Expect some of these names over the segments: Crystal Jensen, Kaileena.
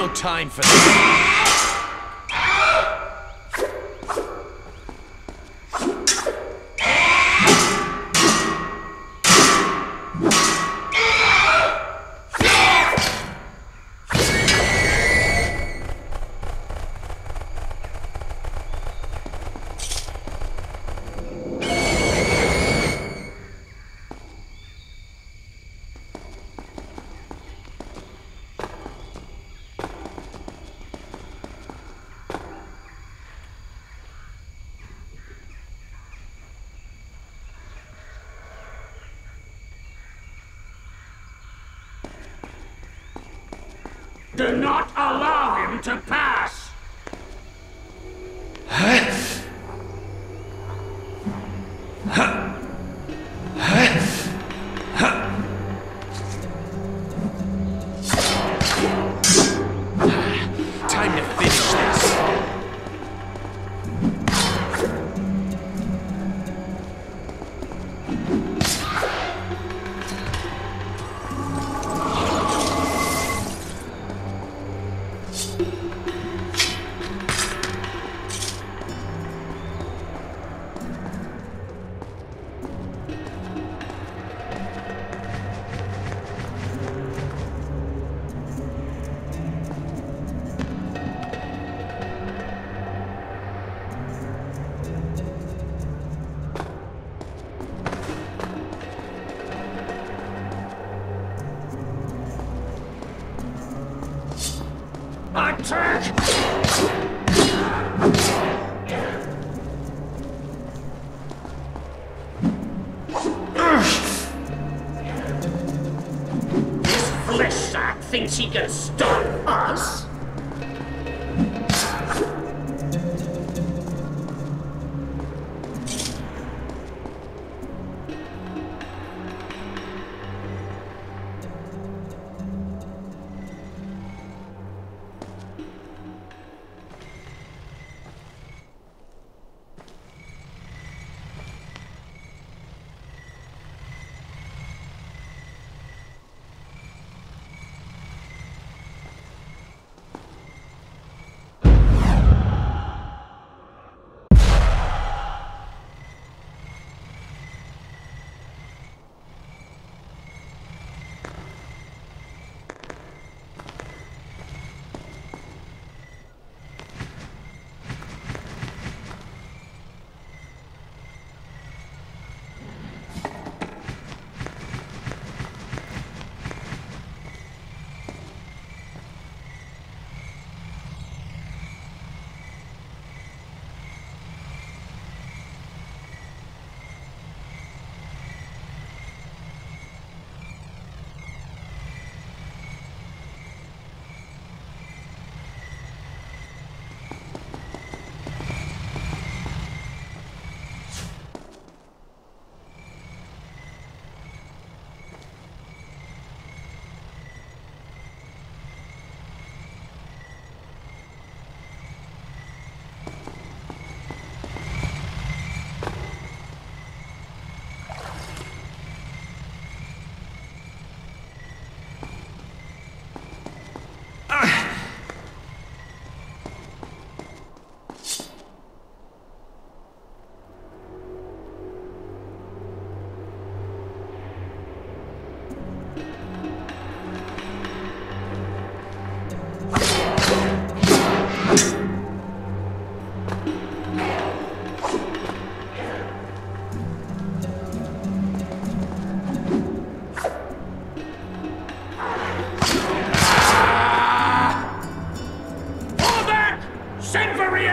no time for this. Do not allow him to pass! Time to finish this. Attack! This flesh sack thinks he can stop us?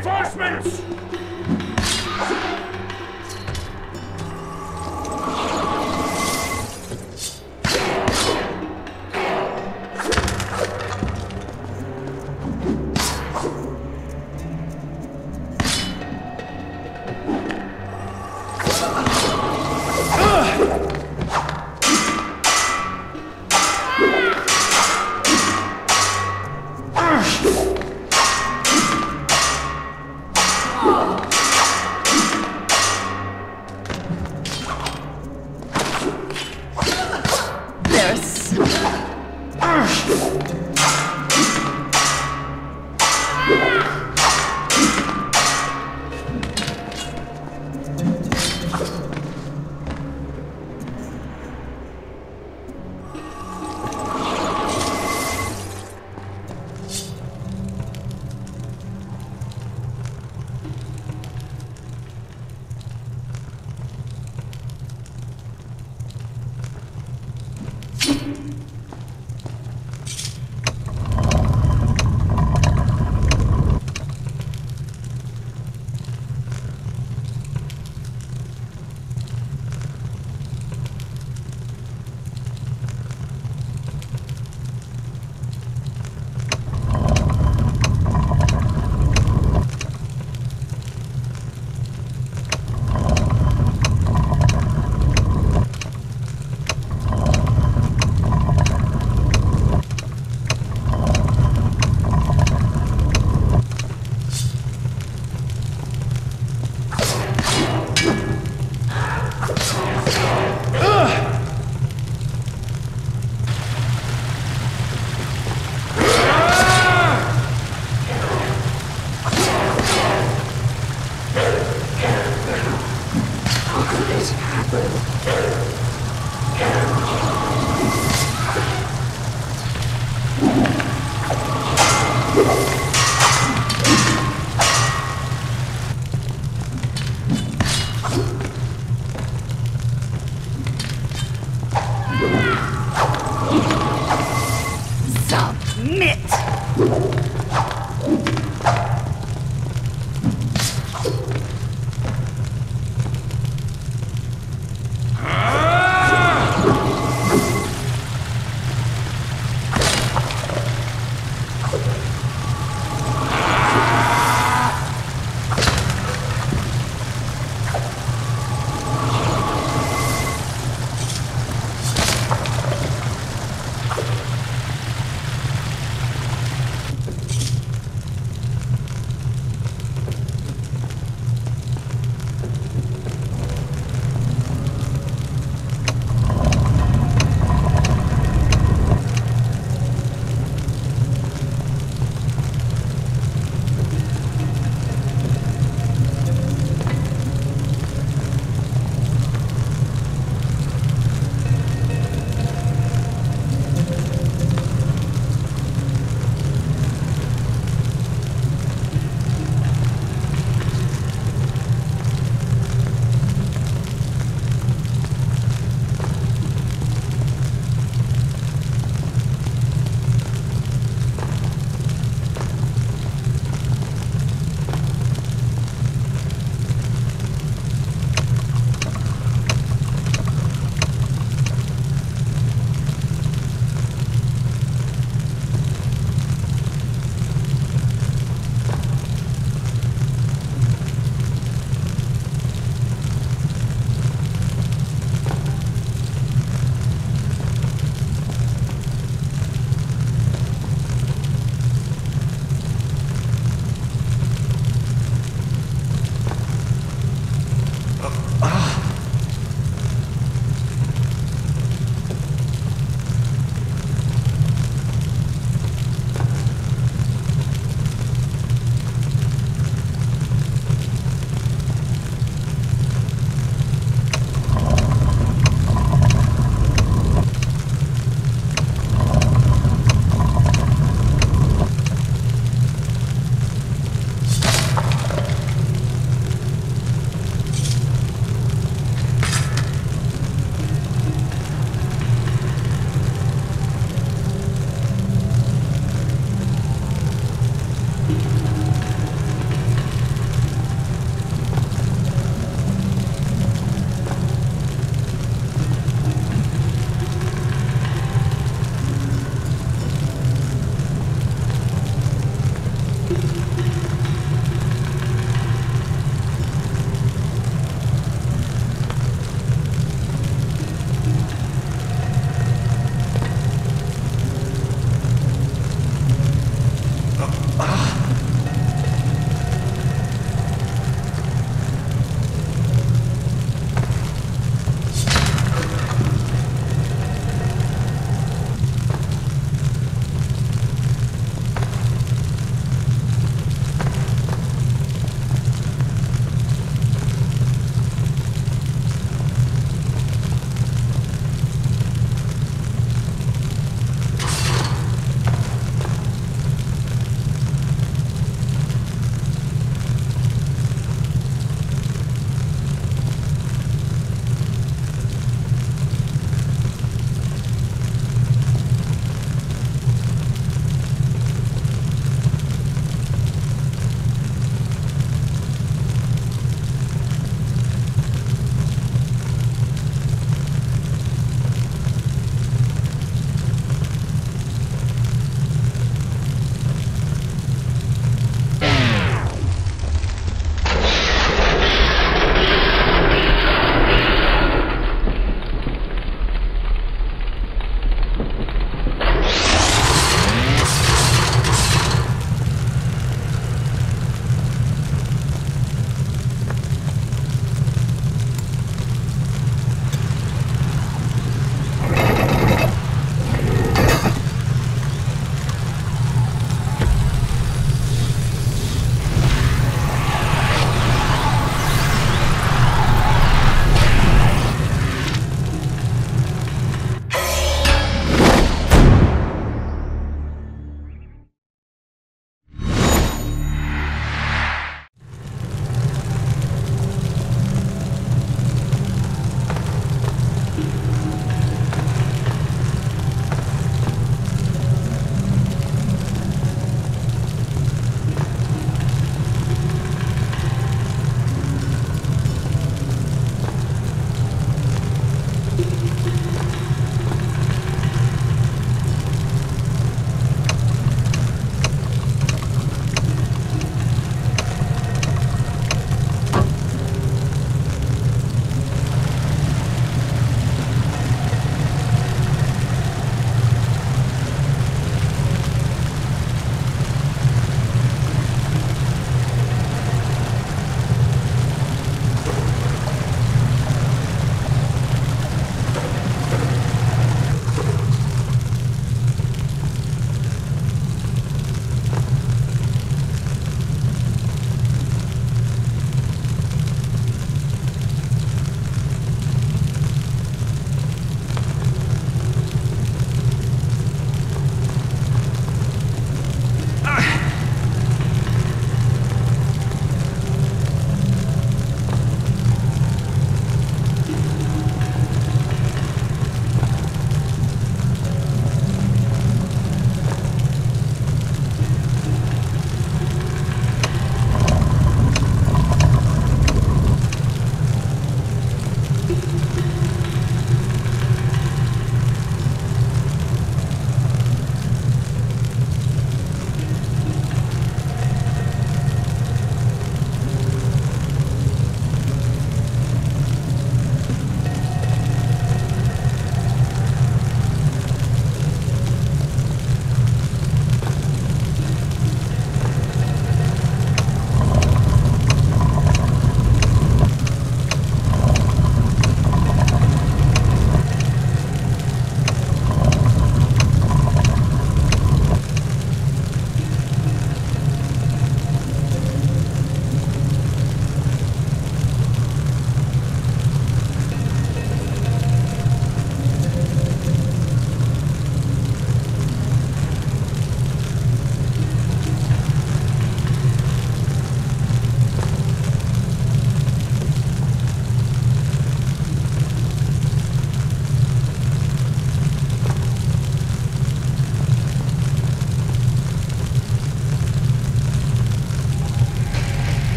Reinforcements! Oh!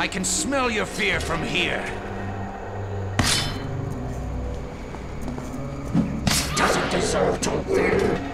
I can smell your fear from here. Doesn't deserve to win.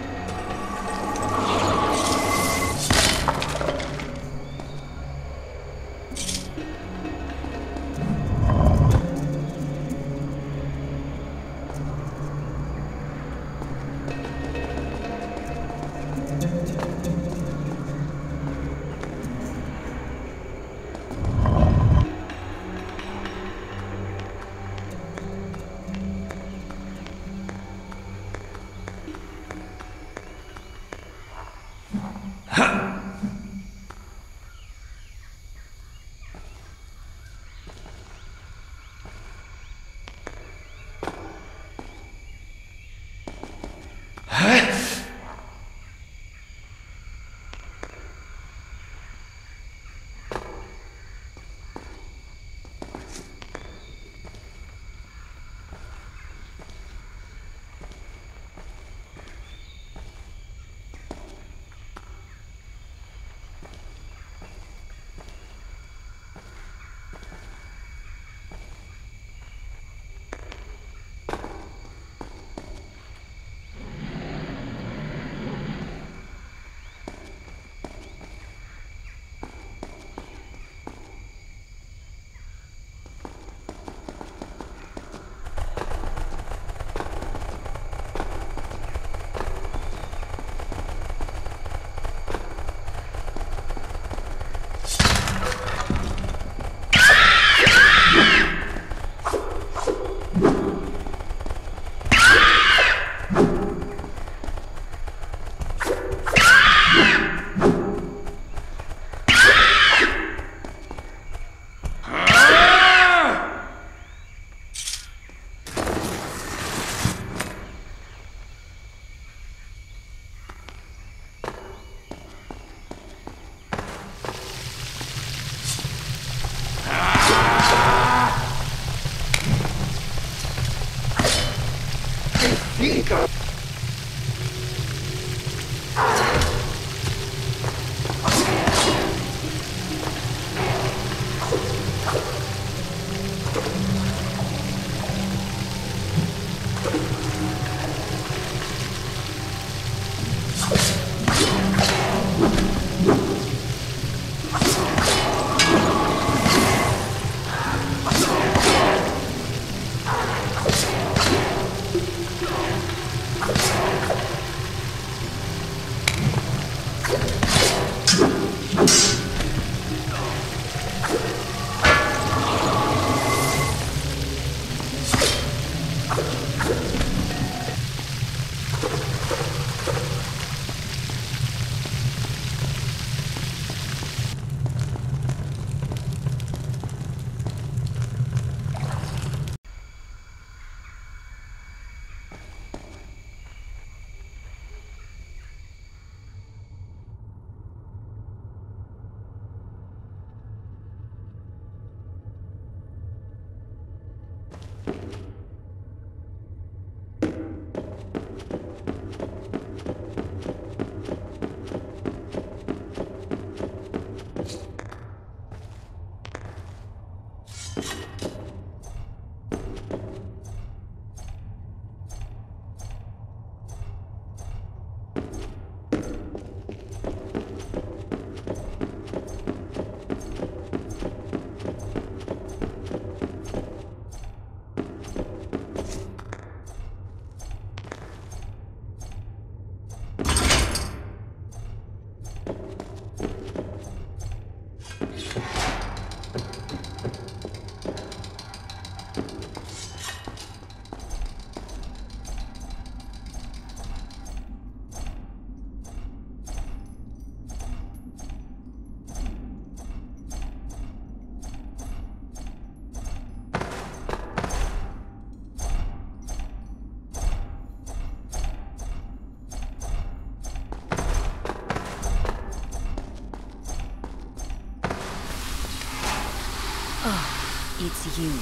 It's you.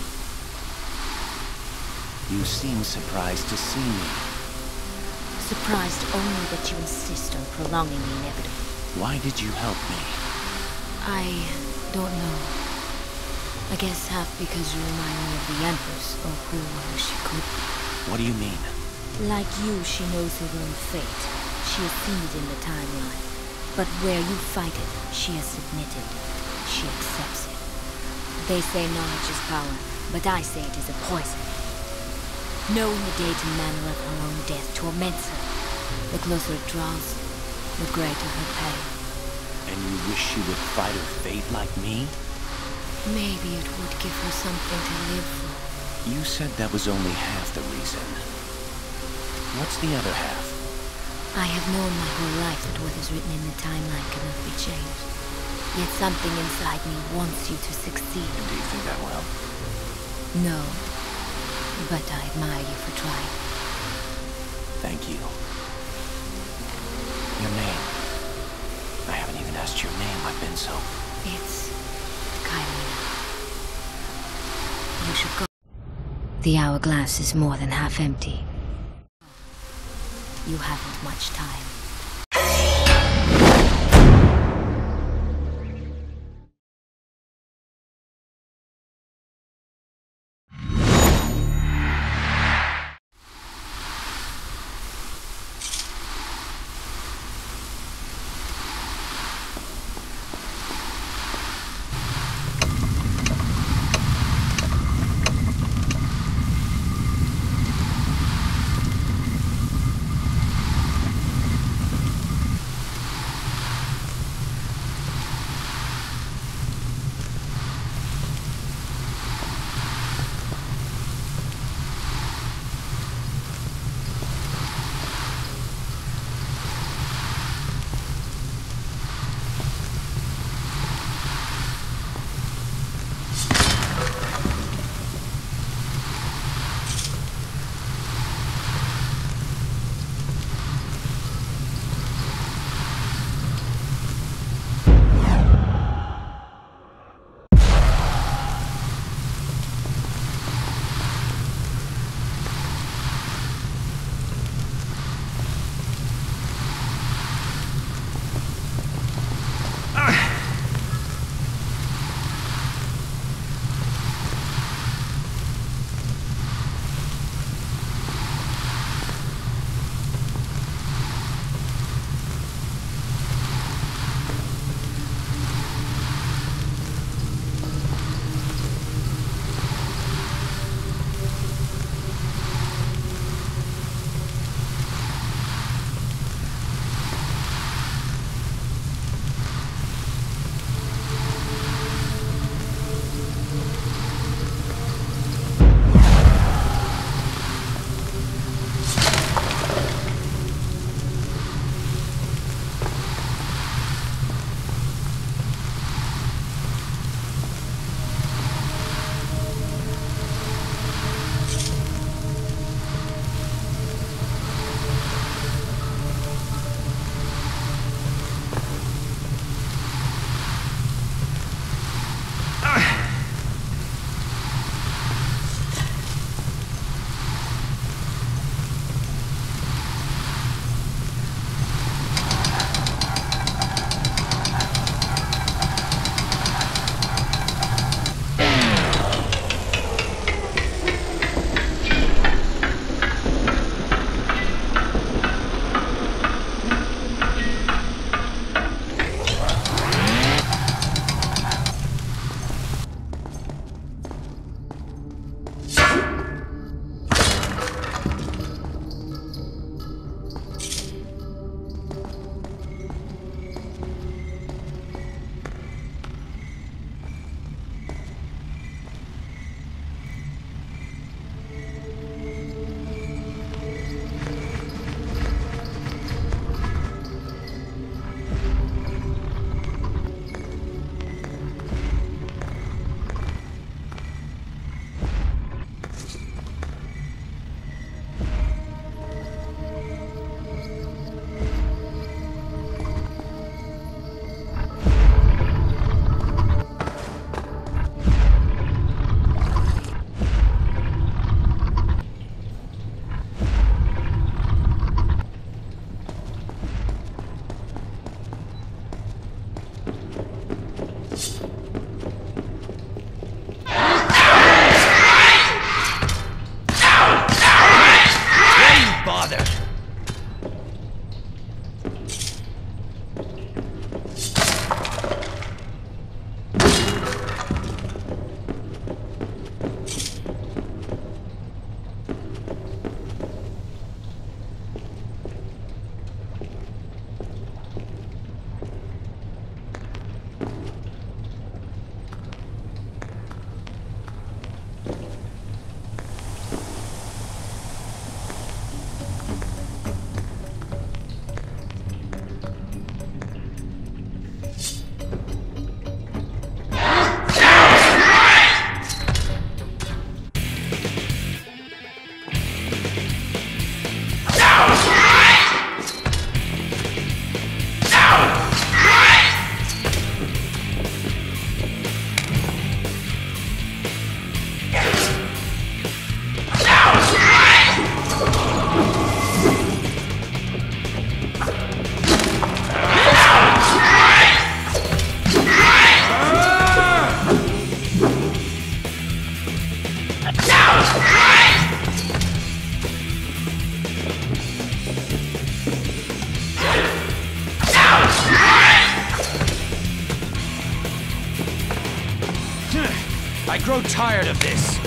You seem surprised to see me. Surprised only that you insist on prolonging the inevitable. Why did you help me? I don't know. I guess half because you remind me of the Empress, or whoever she could be. What do you mean? Like you, she knows her own fate. She has seen it in the timeline. But where you fight it, she has submitted. She accepts it. They say knowledge is power, but I say it is a poison. Knowing the date and manner of her own death torments her. The closer it draws, the greater her pain. And you wish she would fight her fate like me? Maybe it would give her something to live for. You said that was only half the reason. What's the other half? I have known my whole life that what is written in the timeline cannot be changed. Yet something inside me wants you to succeed. And do you think that will? No. But I admire you for trying. Thank you. Your name. I haven't even asked your name. I've been so... It's... Kaileena. You should go... The hourglass is more than half empty. You haven't much time. I grow tired of this.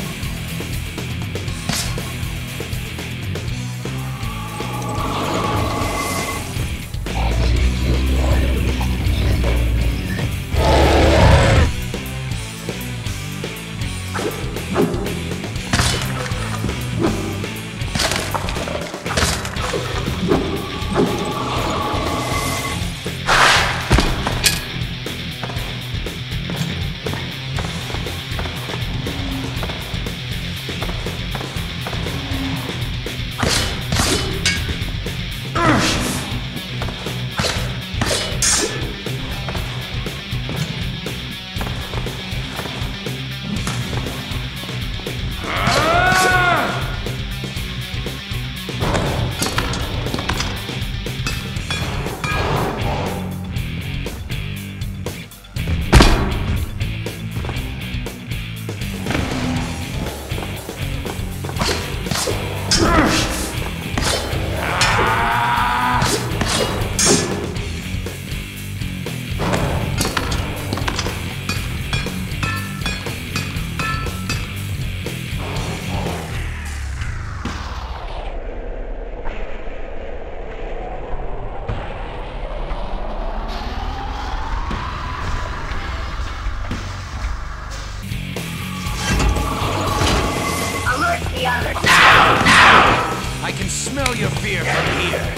I can smell your fear from here.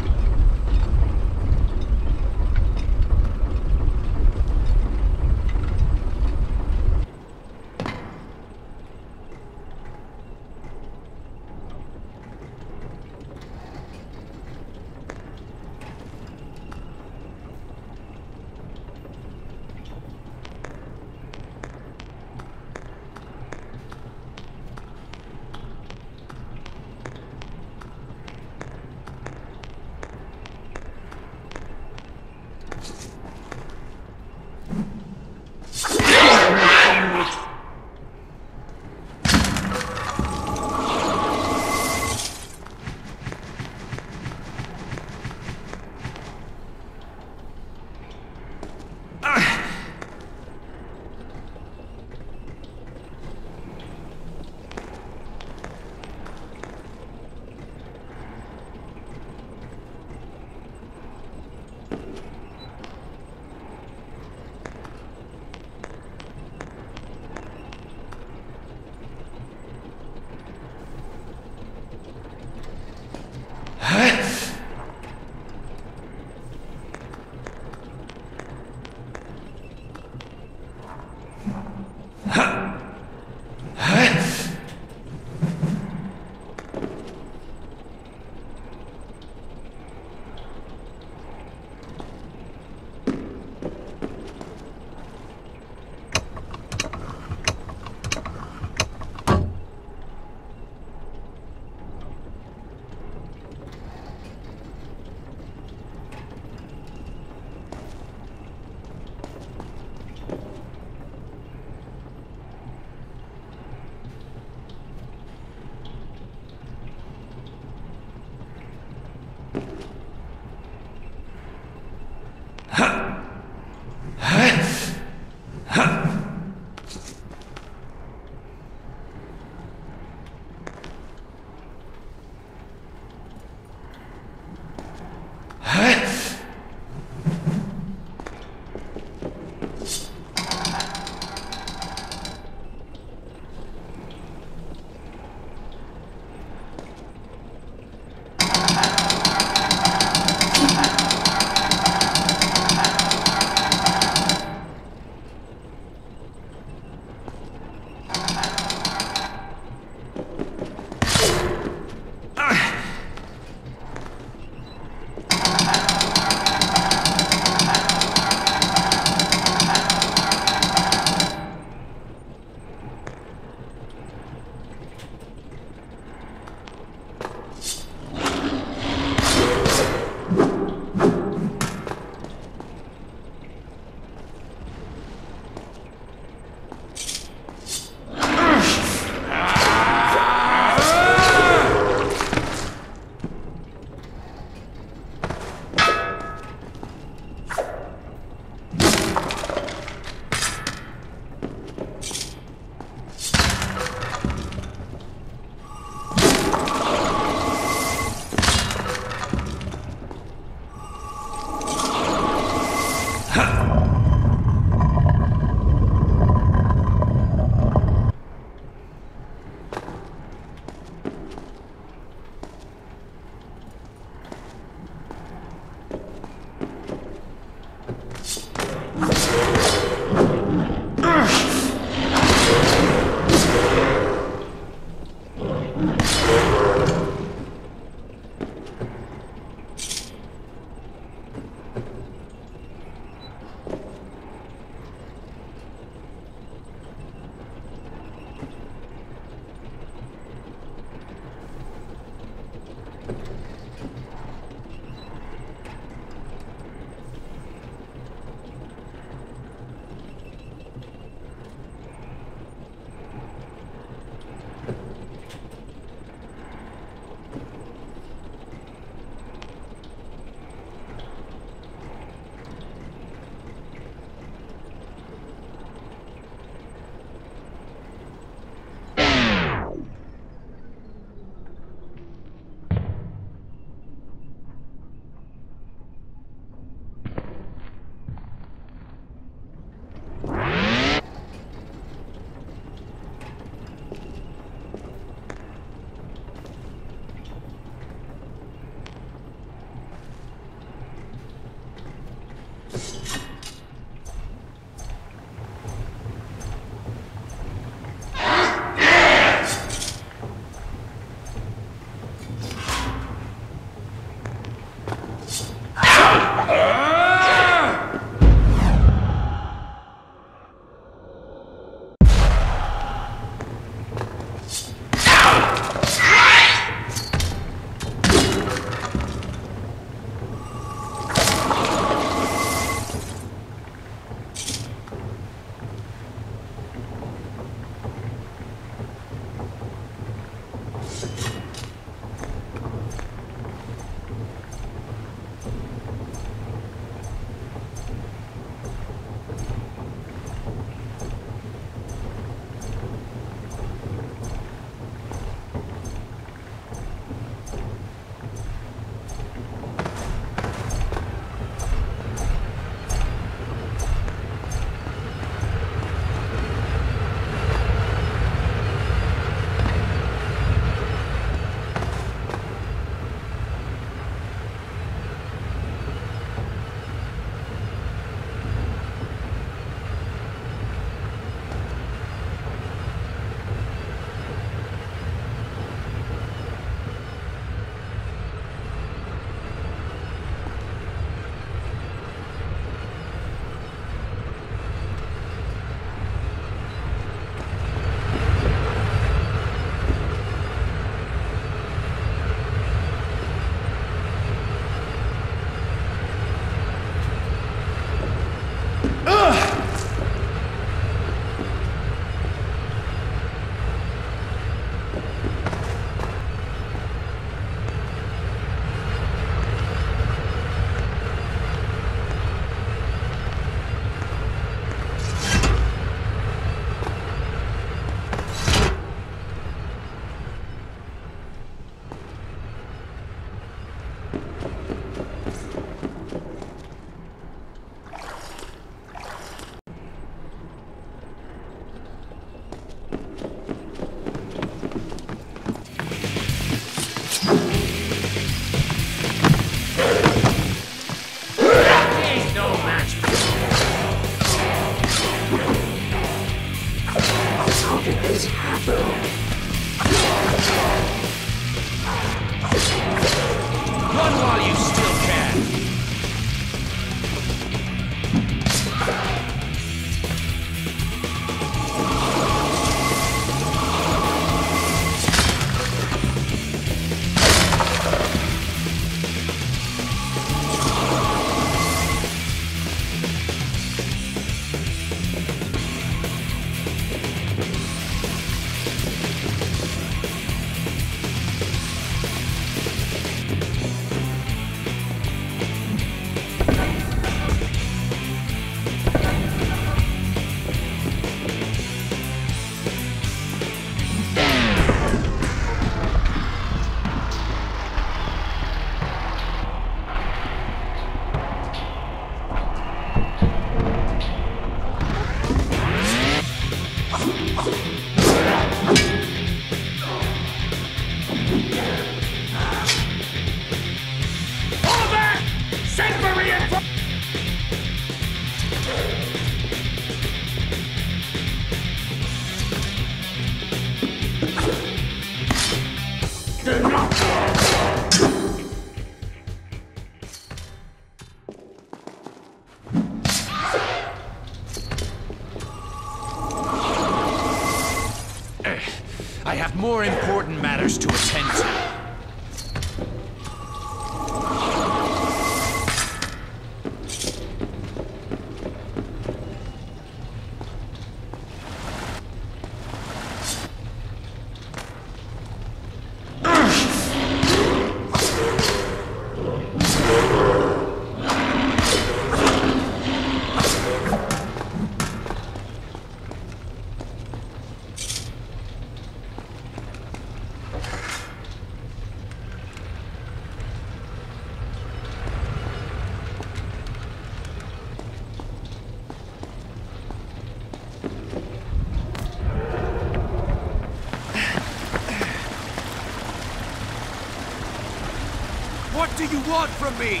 What do you want from me?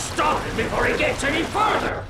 Stop him before he gets any further!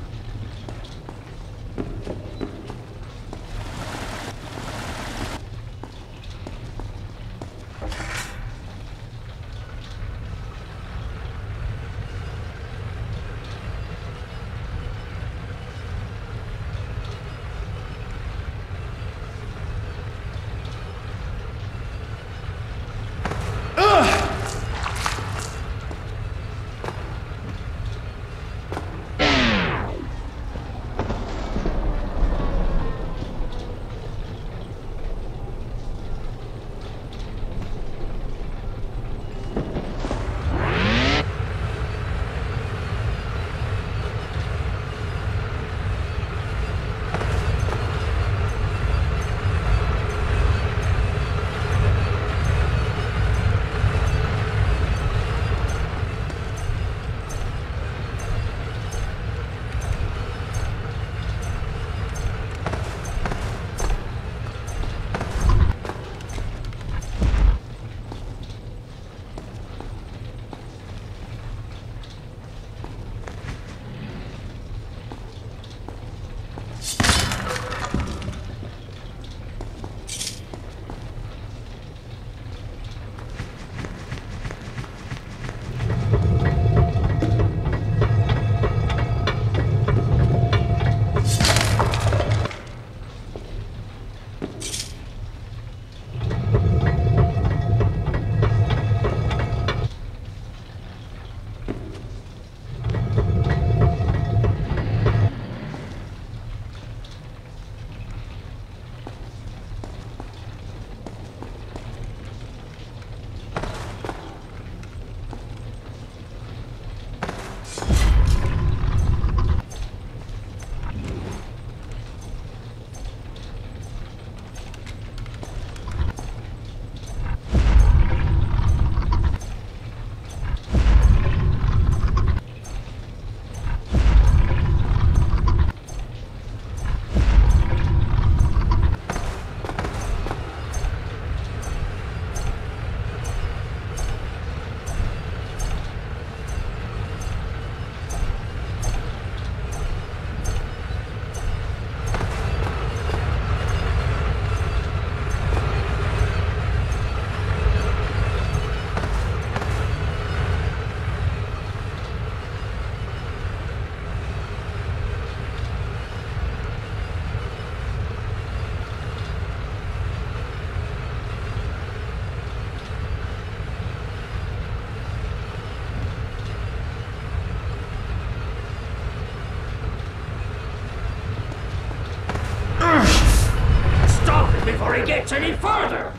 Before he gets any further!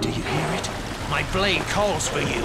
Do you hear it? My blade calls for you.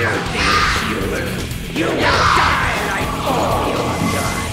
You will die like all you have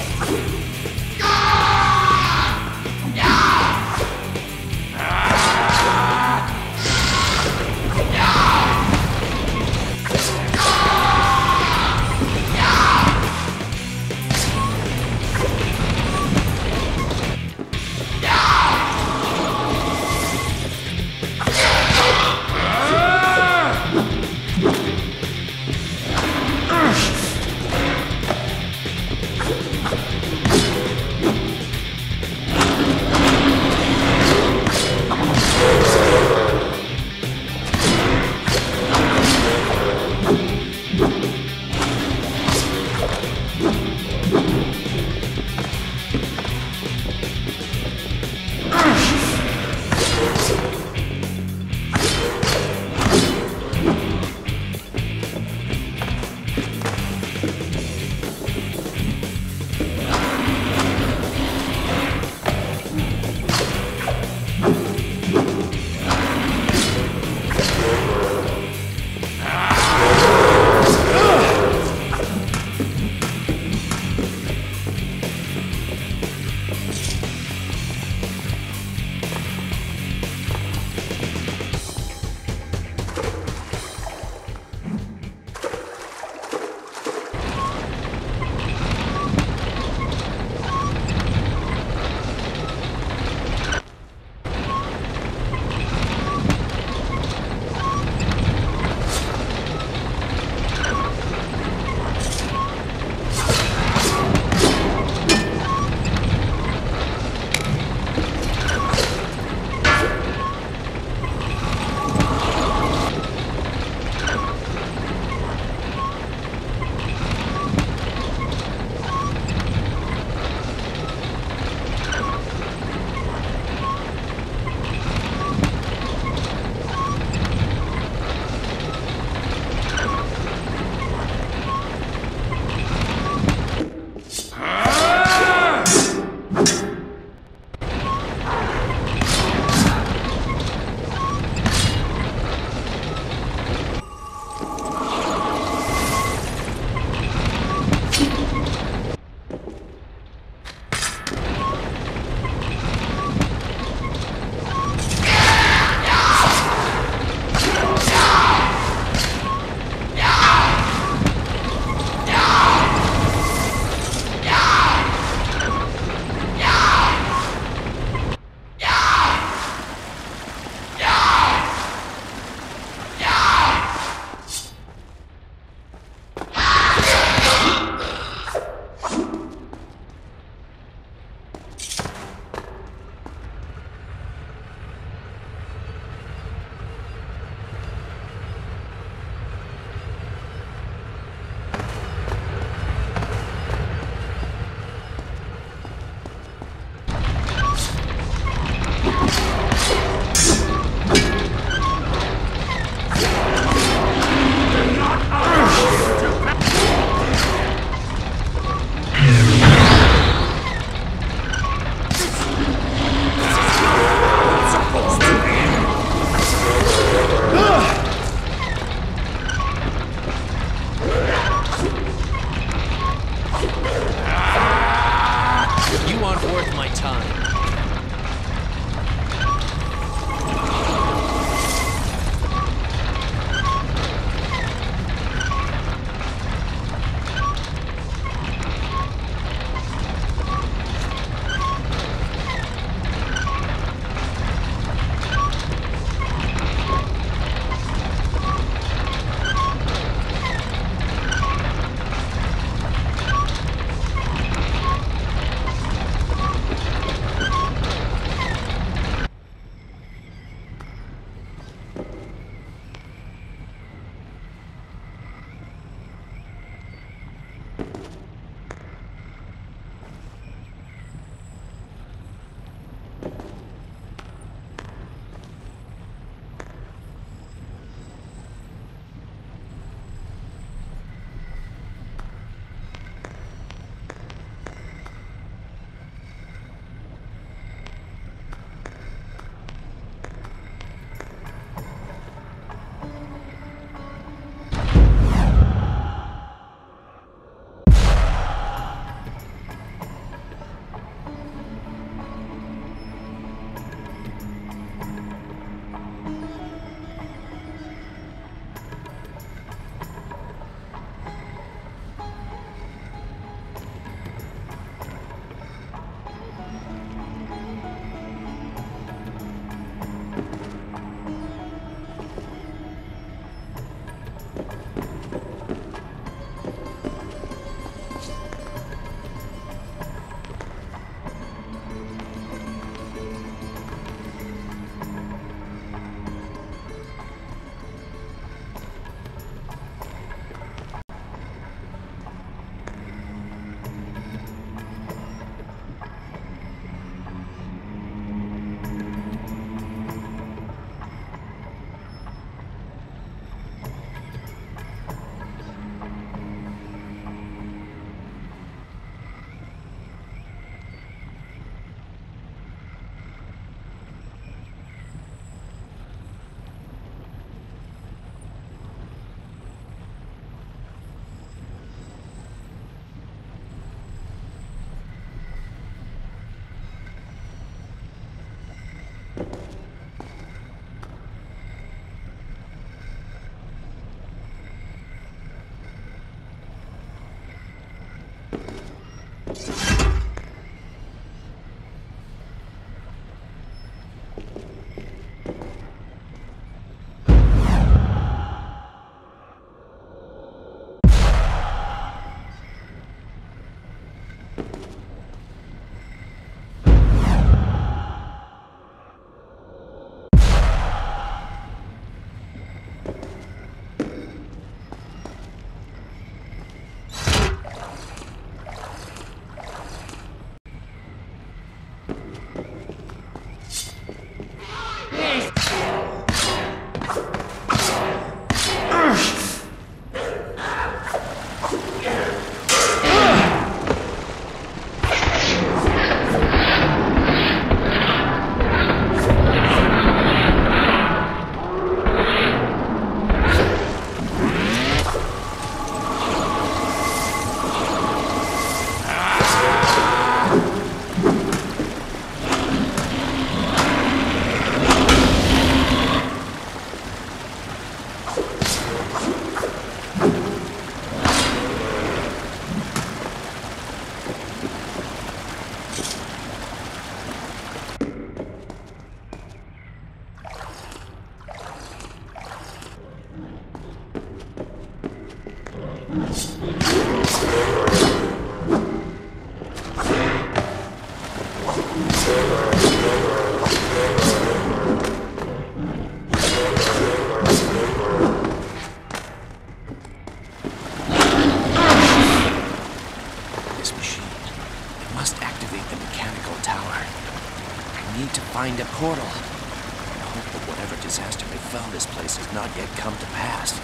Portal. I hope that whatever disaster befell this place has not yet come to pass.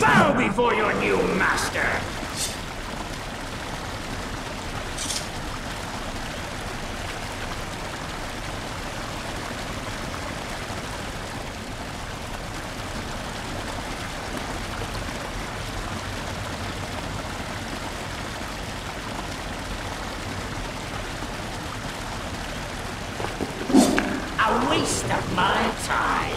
Bow before your new master! waste of my time.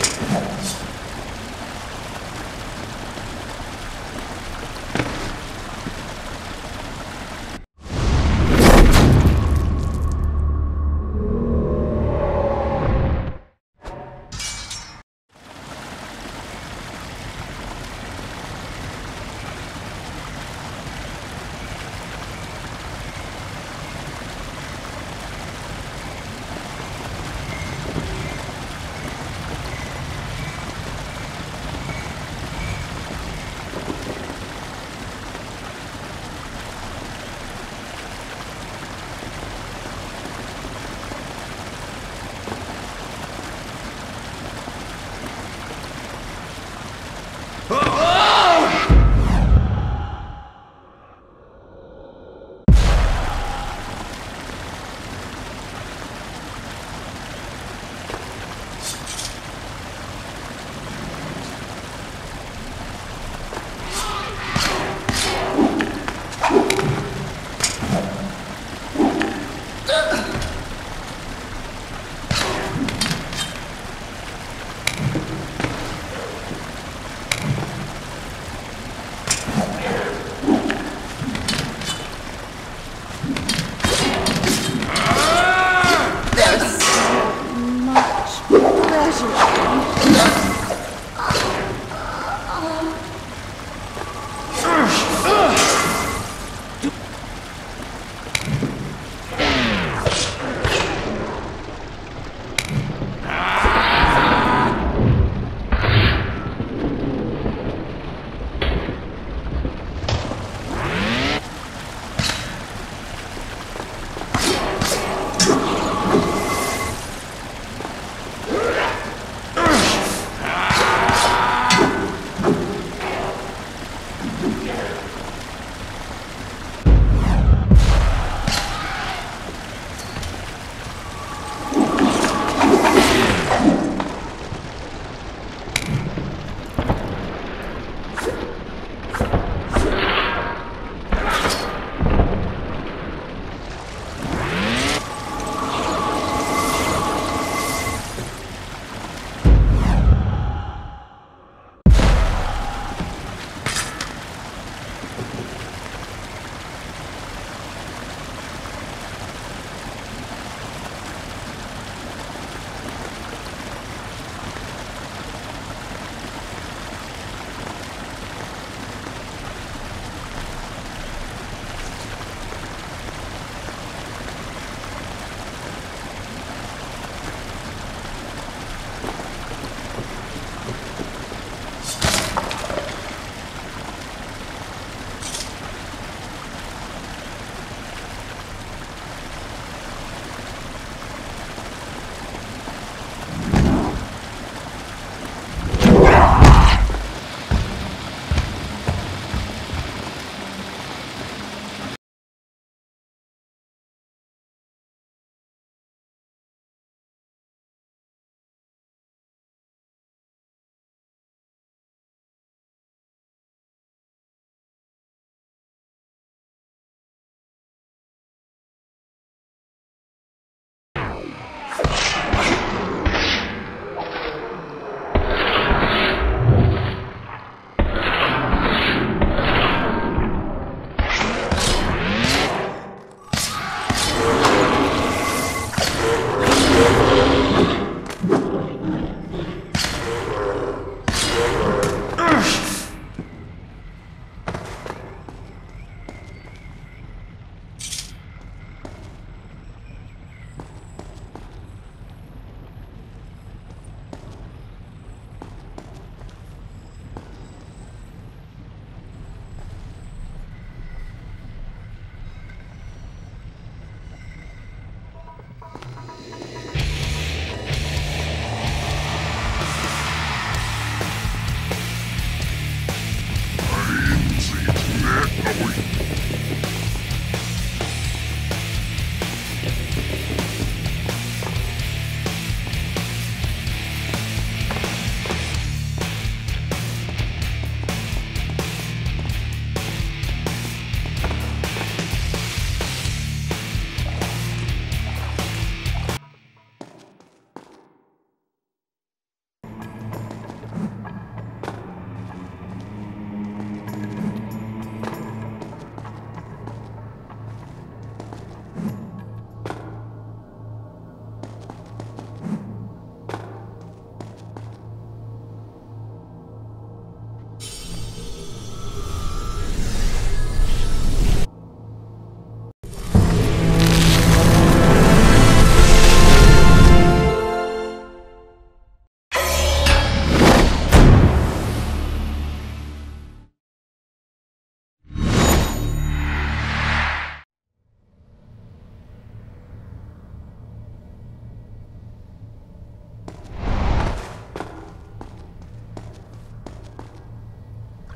Yeah.